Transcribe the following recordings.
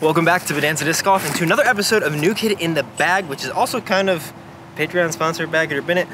Welcome back to Badanza Disc Golf and to another episode of New Kid in the Bag, which is also kind of Patreon sponsored Baggard or Bennett.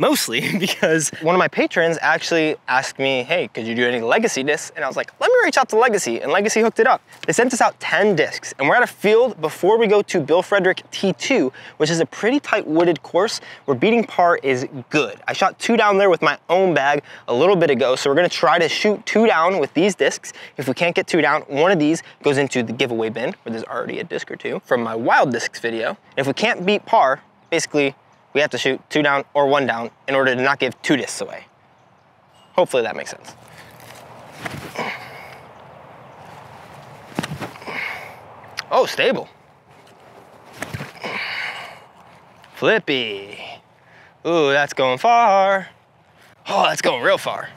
Mostly because one of my patrons actually asked me, hey, could you do any Legacy discs? And I was like, let me reach out to Legacy, and Legacy hooked it up. They sent us out 10 discs, and we're at a field before we go to Bill Frederick T2, which is a pretty tight wooded course where beating par is good. I shot 2 down there with my own bag a little bit ago, so we're gonna try to shoot 2 down with these discs. If we can't get 2 down, one of these goes into the giveaway bin, where there's already a disc or 2 from my Wild discs video. And if we can't beat par, basically, we have to shoot 2 down or 1 down in order to not give 2 discs away. Hopefully that makes sense. Oh, stable. Flippy. Ooh, that's going far. Oh, that's going real far.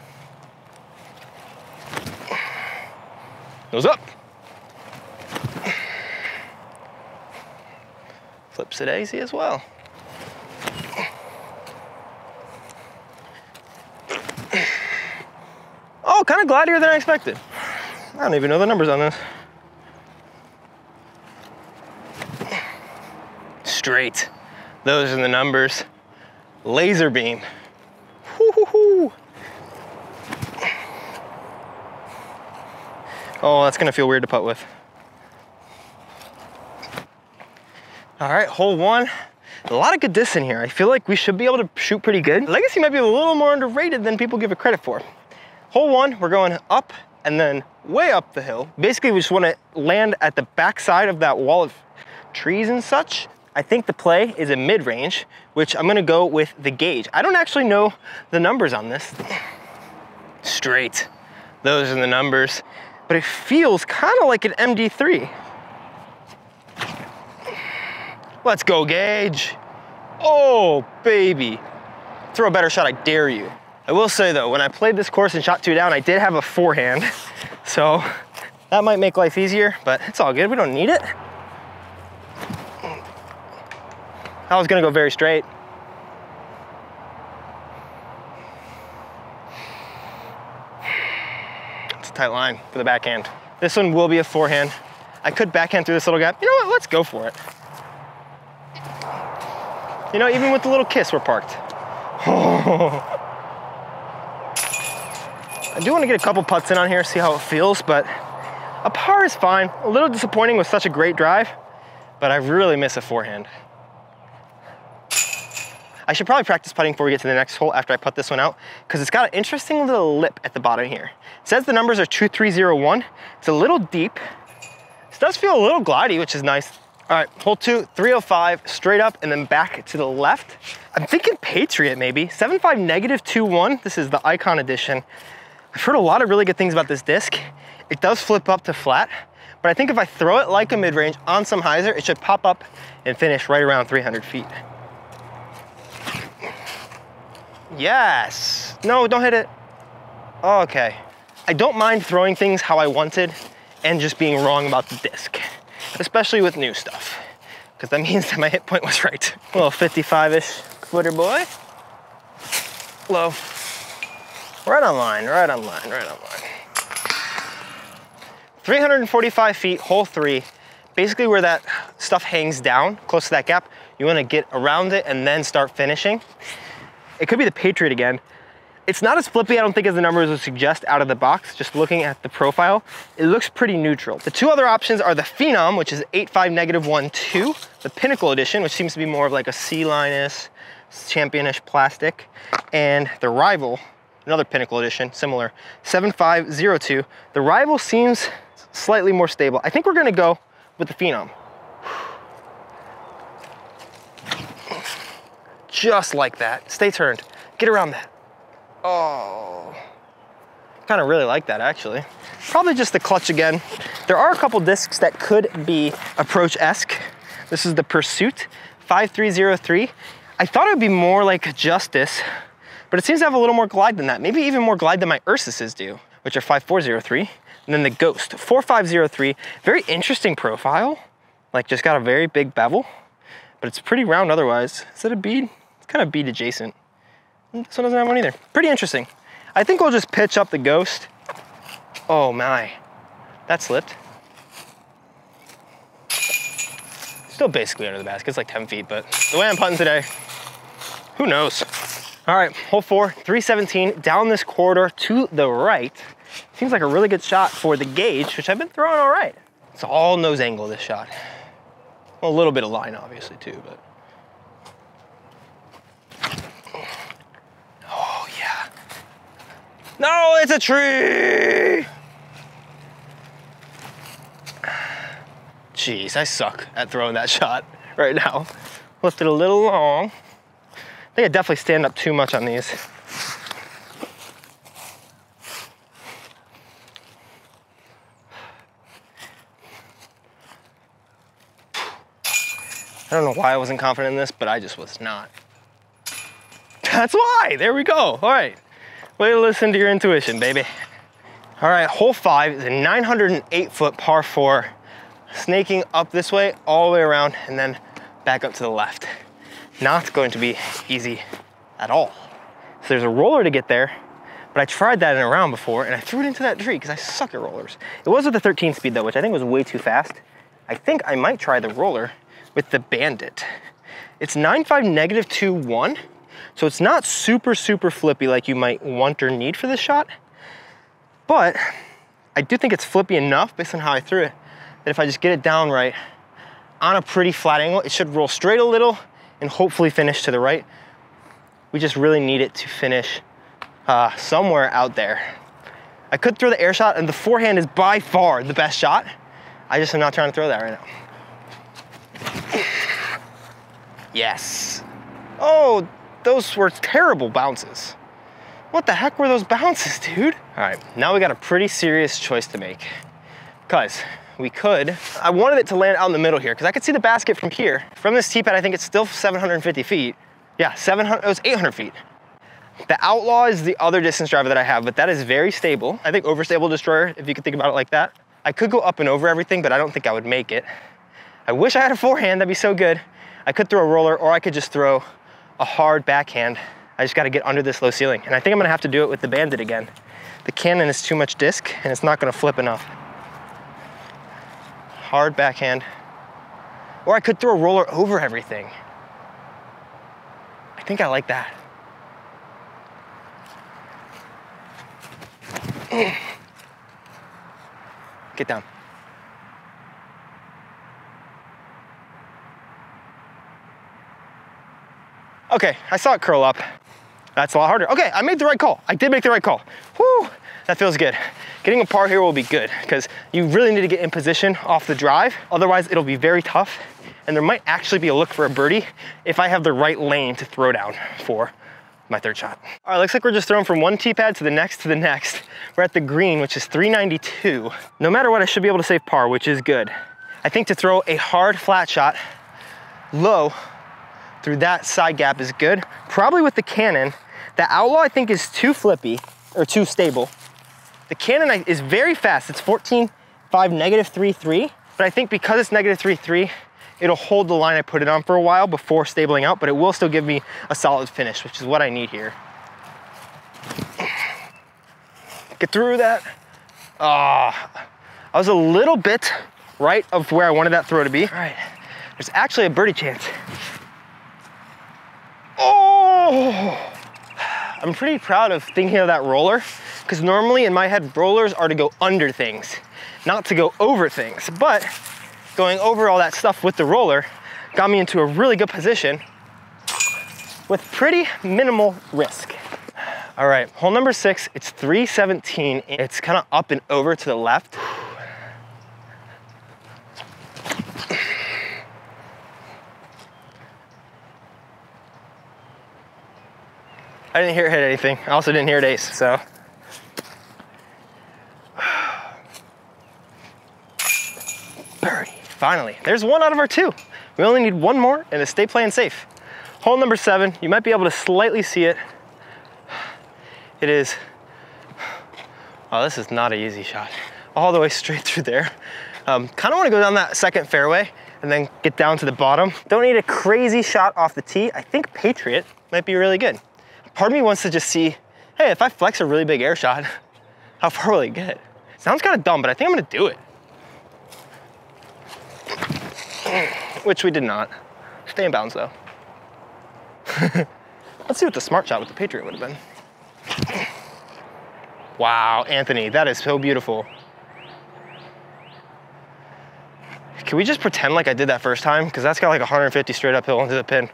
Nose up. Flips it easy as well. Oh, kind of gladder than I expected. I don't even know the numbers on this. Straight. Those are the numbers. Laser beam. Woo-hoo-hoo. Oh, that's gonna feel weird to putt with. All right, hole 1. A lot of good discs in here. I feel like we should be able to shoot pretty good. Legacy might be a little more underrated than people give it credit for. Hole 1, we're going up and then way up the hill. Basically, we just want to land at the backside of that wall of trees and such. I think the play is a mid-range, which I'm gonna go with the Gauge. I don't actually know the numbers on this. Straight. Those are the numbers. But it feels kind of like an MD3. Let's go, Gauge. Oh, baby. Throw a better shot, I dare you. I will say though, when I played this course and shot 2 down, I did have a forehand. So that might make life easier, but it's all good. We don't need it. I was gonna go very straight. It's a tight line for the backhand. This one will be a forehand. I could backhand through this little gap. You know what? Let's go for it. You know, even with the little kiss, we're parked. I do want to get a couple putts in on here, see how it feels, but a par is fine. A little disappointing with such a great drive, but I really miss a forehand. I should probably practice putting before we get to the next hole after I putt this one out, because it's got an interesting little lip at the bottom here. It says the numbers are 2301. It's a little deep. It does feel a little glidey, which is nice. All right, hole 2, 305, straight up and then back to the left. I'm thinking Patriot maybe, 75 negative 21. This is the Icon Edition. I've heard a lot of really good things about this disc. It does flip up to flat, but I think if I throw it like a mid-range on some hyzer, it should pop up and finish right around 300 feet. Yes. No, don't hit it. Oh, okay. I don't mind throwing things how I wanted and just being wrong about the disc, especially with new stuff, because that means that my hit point was right. A little 55-ish footer boy. Low. Right on line, right on line, right on line. 345 feet, hole 3. Basically where that stuff hangs down, close to that gap, you want to get around it and then start finishing. It could be the Patriot again. It's not as flippy, I don't think, as the numbers would suggest out of the box. Just looking at the profile, it looks pretty neutral. The 2 other options are the Phenom, which is 85 negative 12, the Pinnacle Edition, which seems to be more of like a C-Linus, championish plastic, and the Rival, another Pinnacle Edition, similar, 7502. The Rival seems slightly more stable. I think we're gonna go with the Phenom. Just like that. Stay turned. Get around that. Oh, kind of really like that actually. Probably just the clutch again. There are a couple discs that could be approach-esque. This is the Pursuit 5303. I thought it would be more like a Justice, but it seems to have a little more glide than that. Maybe even more glide than my Ursuses do, which are 5403. And then the Ghost 4503. Very interesting profile. Like just got a very big bevel, but it's pretty round otherwise. Is that a bead? It's kind of bead adjacent. This one doesn't have one either. Pretty interesting. I think we'll just pitch up the Ghost. Oh my, that slipped. Still basically under the basket. It's like 10 feet, but the way I'm putting today, who knows? All right, hole four, 317, down this corridor to the right. Seems like a really good shot for the gauge, which I've been throwing all right. It's all nose angle, this shot. A little bit of line, obviously, too, but. Oh, yeah. No, it's a tree! Jeez, I suck at throwing that shot right now. Left it a little long. I think I definitely stand up too much on these. I don't know why I wasn't confident in this, but I just was not. That's why, there we go. All right, way to listen to your intuition, baby. All right, hole five is a 908-foot par four. Snaking up this way, all the way around, and then back up to the left. Not going to be easy at all. So there's a roller to get there, but I tried that in a round before and I threw it into that tree because I suck at rollers. It was with the 13 speed though, which I think was way too fast. I think I might try the roller with the Bandit. It's 9.5 negative 2.1, so it's not super, super flippy like you might want or need for this shot, but I do think it's flippy enough based on how I threw it that if I just get it down right on a pretty flat angle, it should roll straight a little and hopefully finish to the right. We just really need it to finish somewhere out there. I could throw the air shot, and the forehand is by far the best shot. I just am not trying to throw that right now. Yes. Oh, those were terrible bounces. What the heck were those bounces, dude? All right, now we got a pretty serious choice to make, because we could. I wanted it to land out in the middle here because I could see the basket from here. From this tee pad, I think it's still 750 feet. Yeah, 700, it was 800 feet. The Outlaw is the other distance driver that I have, but that is very stable. I think overstable destroyer, if you could think about it like that. I could go up and over everything, but I don't think I would make it. I wish I had a forehand, that'd be so good. I could throw a roller or I could just throw a hard backhand. I just gotta get under this low ceiling. And I think I'm gonna have to do it with the Bandit again. The Cannon is too much disc and it's not gonna flip enough. Hard backhand. Or I could throw a roller over everything. I think I like that. Get down. Okay, I saw it curl up. That's a lot harder. Okay, I made the right call. I did make the right call. Woo! That feels good. Getting a par here will be good because you really need to get in position off the drive. Otherwise, it'll be very tough. And there might actually be a look for a birdie if I have the right lane to throw down for my third shot. All right, looks like we're just throwing from one tee pad to the next to the next. We're at the green, which is 392. No matter what, I should be able to save par, which is good. I think to throw a hard flat shot low through that side gap is good. Probably with the Cannon. The Outlaw I think is too flippy or too stable. The Cannon is very fast. It's 14.5 negative 3.3, but I think because it's negative 3.3, it'll hold the line I put it on for a while before stabling out, but it will still give me a solid finish, which is what I need here. Get through that. I was a little bit right of where I wanted that throw to be. All right, there's actually a birdie chance. Oh! I'm pretty proud of thinking of that roller, because normally in my head, rollers are to go under things, not to go over things. But going over all that stuff with the roller got me into a really good position with pretty minimal risk. All right, hole number six, it's 317. It's kind of up and over to the left. I didn't hear it hit anything. I also didn't hear it ace, so. Birdie, finally. There's one out of our two. We only need one more and to stay playing safe. Hole number seven, you might be able to slightly see it. It is, oh, this is not an easy shot. All the way straight through there. Kind of want to go down that second fairway and then get down to the bottom. Don't need a crazy shot off the tee. I think Patriot might be really good. Part of me wants to just see, hey, if I flex a really big air shot, how far will it get? Sounds kind of dumb, but I think I'm gonna do it. which we did not. Stay in bounds, though. Let's see what the smart shot with the Patriot would have been. Wow, Anthony, that is so beautiful. Can we just pretend like I did that first time? Because that's got like 150 straight uphill into the pin.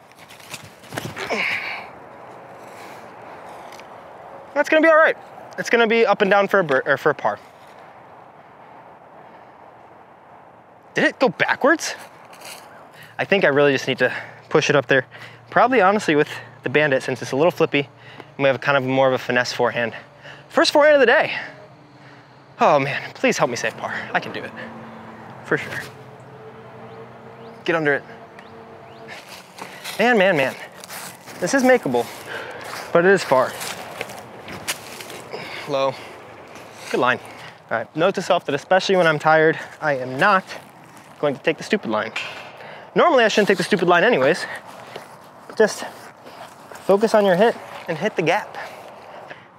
That's gonna be all right. It's gonna be up and down for a par. Did it go backwards? I think I really just need to push it up there. Probably honestly with the Bandit, since it's a little flippy and we have kind of more of a finesse forehand. First forehand of the day. Oh man, please help me save par. I can do it, for sure. Get under it. Man, man, man. This is makeable, but it is far. Low, good line. All right, note to self that especially when I'm tired, I am not going to take the stupid line. Normally I shouldn't take the stupid line anyways. Just focus on your hit and hit the gap.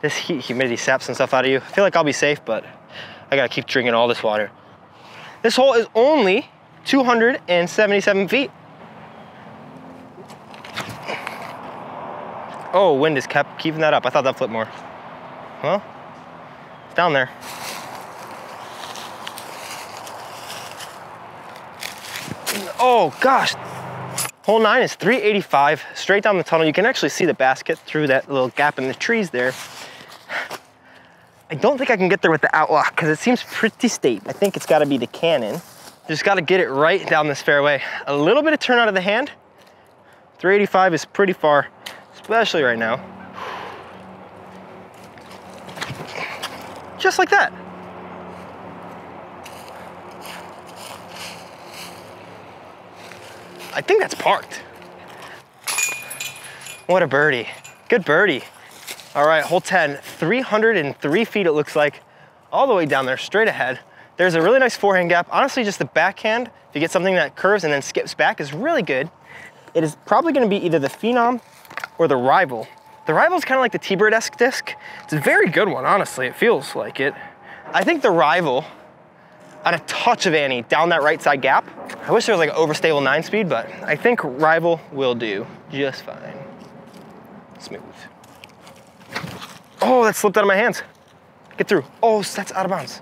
This heat humidity saps some stuff out of you. I feel like I'll be safe, but I gotta keep drinking all this water. This hole is only 277 feet. Oh, wind is keeping that up. I thought that flipped more. Well, it's down there. Oh gosh. Hole 9 is 385, straight down the tunnel. You can actually see the basket through that little gap in the trees there. I don't think I can get there with the Outlaw because it seems pretty steep. I think it's got to be the Cannon. Just got to get it right down this fairway. A little bit of turn out of the hand. 385 is pretty far, especially right now. Just like that. I think that's parked. What a birdie. Good birdie. All right, hole 10, 303 feet it looks like, all the way down there, straight ahead. There's a really nice forehand gap. Honestly, just the backhand, if you get something that curves and then skips back, is really good. It is probably gonna be either the Phenom or the Rival. The Rival's kind of like the T-Bird-esque disc. It's a very good one, honestly, it feels like it. I think the Rival, on a touch of Annie down that right side gap. I wish there was like an overstable 9-speed, but I think Rival will do just fine. Smooth. Oh, that slipped out of my hands. Get through. Oh, that's out of bounds.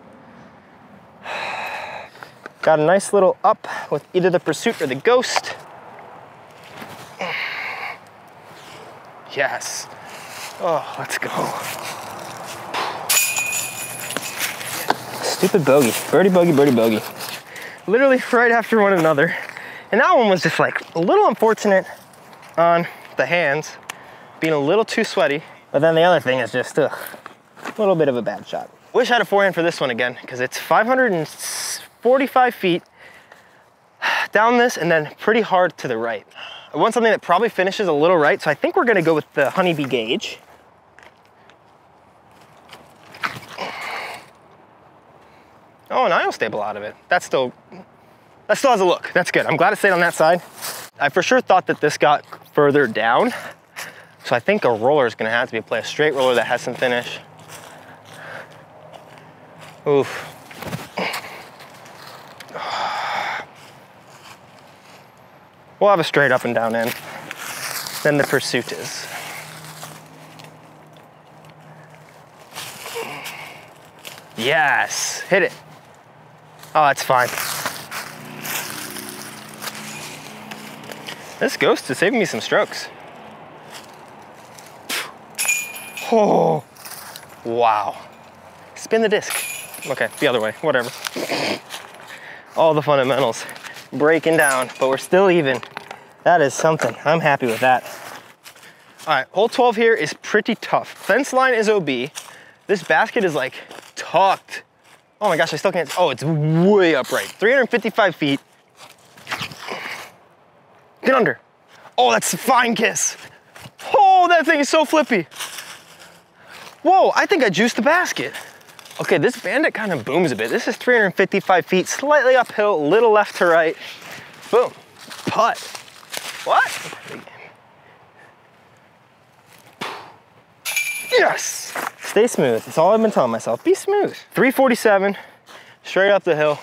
Got a nice little up with either the Pursuit or the Ghost. Yes. Oh, let's go. Stupid bogey, birdie bogey, birdie bogey. Literally right after one another. And that one was just like a little unfortunate on the hands, being a little too sweaty. But then the other thing is just a little bit of a bad shot. Wish I had a forehand for this one again, because it's 545 feet down this and then pretty hard to the right. I want something that probably finishes a little right, so I think we're gonna go with the Honeybee Gauge. Oh, and I'll stable out of it. That still has a look. That's good. I'm glad it stayed on that side. I for sure thought that this got further down. So I think a roller is going to have to be a play, a straight roller that has some finish. Oof. We'll have a straight up and down in. Then the Pursuit is. Yes, hit it. Oh, that's fine. This Ghost is saving me some strokes. Oh, wow. Spin the disc. Okay, the other way, whatever. All the fundamentals breaking down, but we're still even. That is something. I'm happy with that. All right, hole 12 here is pretty tough. Fence line is OB. This basket is like tucked. Oh my gosh, I still can't, oh, it's way upright. 355 feet. Get under. Oh, that's a fine kiss. Oh, that thing is so flippy. Whoa, I think I juiced the basket. Okay, this Bandit kind of booms a bit. This is 355 feet, slightly uphill, a little left to right. Boom, putt. What? Yes! Stay smooth, that's all I've been telling myself. Be smooth. 347, straight up the hill.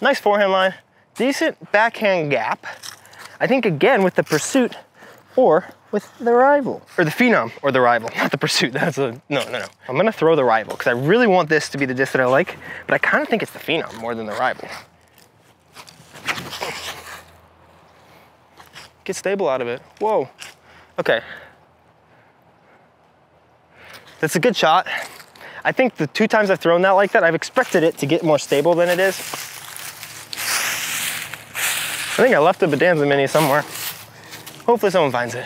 Nice forehand line, decent backhand gap, I think, again, with the Pursuit or with the Rival. Or the Phenom or the Rival, not the Pursuit. That's a, no. I'm gonna throw the Rival because I really want this to be the disc that I like, but I kind of think it's the Phenom more than the Rival. Get stable out of it. Whoa. Okay. That's a good shot. I think the two times I've thrown that like that, I've expected it to get more stable than it is. I think I left the Badanza Mini somewhere. Hopefully someone finds it.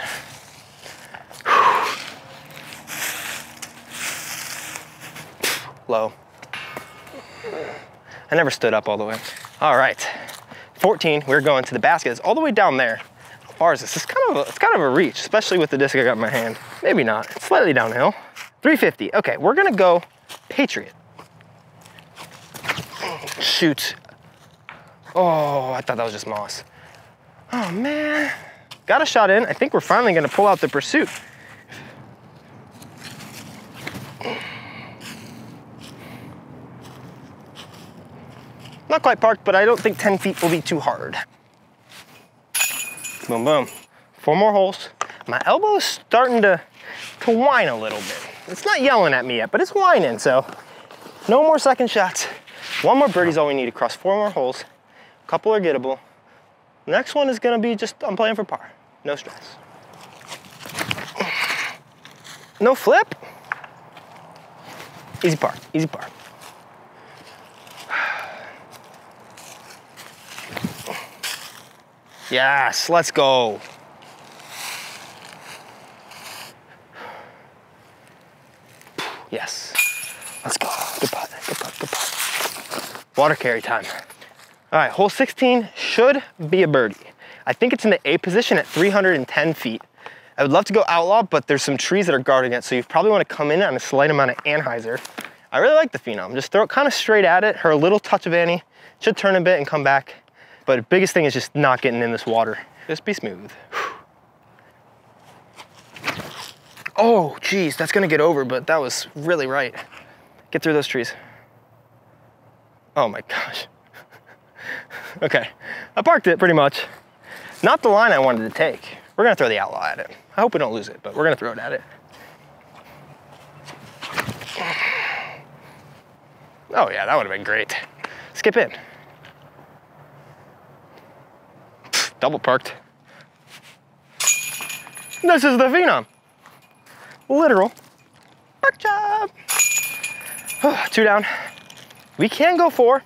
Low. I never stood up all the way. All right, 14, we're going to the basket. It's all the way down there. How far is this? It's kind of a reach, especially with the disc I got in my hand. Maybe not, it's slightly downhill. 350, okay, we're gonna go Patriot. Shoot. Oh, I thought that was just moss. Oh man. Got a shot in. I think we're finally gonna pull out the Pursuit. Not quite parked, but I don't think 10 feet will be too hard. Boom, boom. Four more holes. My elbow's starting to whine a little bit. It's not yelling at me yet, but it's whining, so no more second shots. One more birdie's all we need across four more holes. A couple are gettable. Next one is gonna be just, I'm playing for par. No stress. No flip. Easy par, easy par. Yes, let's go. Yes, let's go. Good putt, good putt, good putt. Water carry time. All right, hole 16 should be a birdie. I think it's in the A position at 310 feet. I would love to go Outlaw, but there's some trees that are guarding it, so you probably want to come in on a slight amount of Anheuser. I really like the Phenom. Just throw it kind of straight at it. Her little touch of Annie should turn a bit and come back. But the biggest thing is just not getting in this water. Just be smooth. Whew. Oh, geez, that's gonna get over, but that was really right. Get through those trees. Oh my gosh. Okay, I parked it pretty much. Not the line I wanted to take. We're gonna throw the Outlaw at it. I hope we don't lose it, but we're gonna throw it at it. Oh yeah, that would've been great. Skip in. Double parked. This is the Phenom. Literal park job. Oh, two down. We can go four.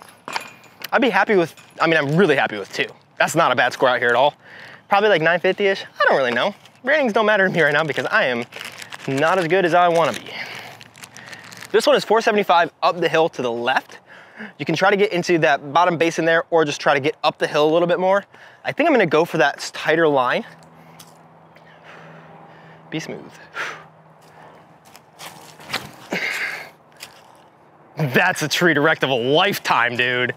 I'd be happy with, I mean, I'm really happy with two. That's not a bad score out here at all. Probably like 950-ish, I don't really know. Ratings don't matter to me right now because I am not as good as I wanna be. This one is 475 up the hill to the left. You can try to get into that bottom basin there or just try to get up the hill a little bit more. I think I'm gonna go for that tighter line. Be smooth. That's a tree direct of a lifetime, dude.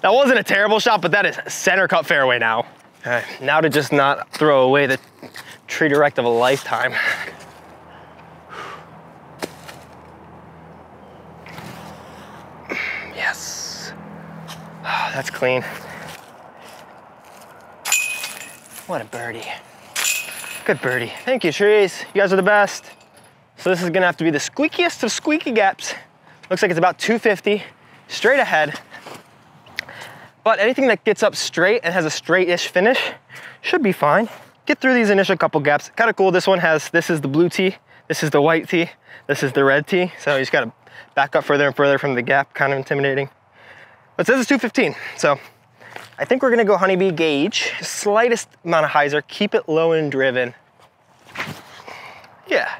That wasn't a terrible shot, but that is center cut fairway now. All right, now to just not throw away the tree direct of a lifetime. Yes. Oh, that's clean. What a birdie. Good birdie. Thank you, trees. You guys are the best. So this is gonna have to be the squeakiest of squeaky gaps. Looks like it's about 250 straight ahead. But anything that gets up straight and has a straight-ish finish should be fine. Get through these initial couple gaps. Kind of cool, this one has, this is the blue tee, this is the white tee, this is the red tee. So you just gotta back up further and further from the gap, kind of intimidating. But this is 215, so I think we're gonna go honeybee gauge. Slightest amount of hyzer, keep it low and driven. Yeah,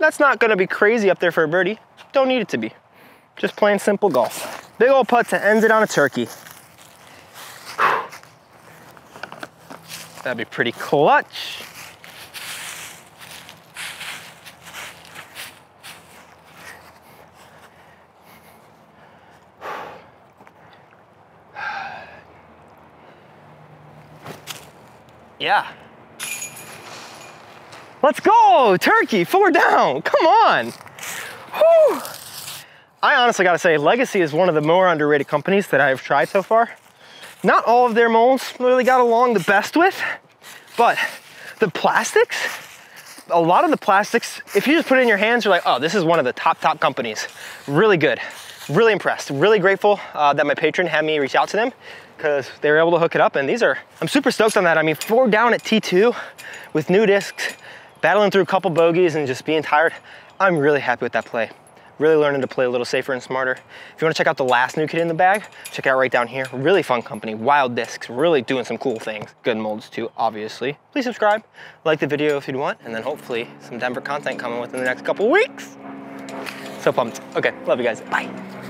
that's not gonna be crazy up there for a birdie. Don't need it to be. Just plain simple golf. Big old putt to end it on a turkey. That'd be pretty clutch. Yeah. Let's go, turkey, four down, come on. Whew. I honestly gotta say, Legacy is one of the more underrated companies that I've tried so far. Not all of their molds really got along the best with, but the plastics, a lot of the plastics, if you just put it in your hands, you're like, oh, this is one of the top companies. Really good, really impressed, really grateful that my patron had me reach out to them because they were able to hook it up, and these are, I'm super stoked on that. I mean, 4 down at T2 with new discs, battling through a couple bogeys and just being tired. I'm really happy with that play. Really learning to play a little safer and smarter. If you want to check out the last New Kid in the Bag, check it out right down here. Really fun company, Wild Discs, really doing some cool things. Good molds too, obviously. Please subscribe, like the video if you'd want, and then hopefully some Denver content coming within the next couple weeks. So pumped. Okay, love you guys, bye.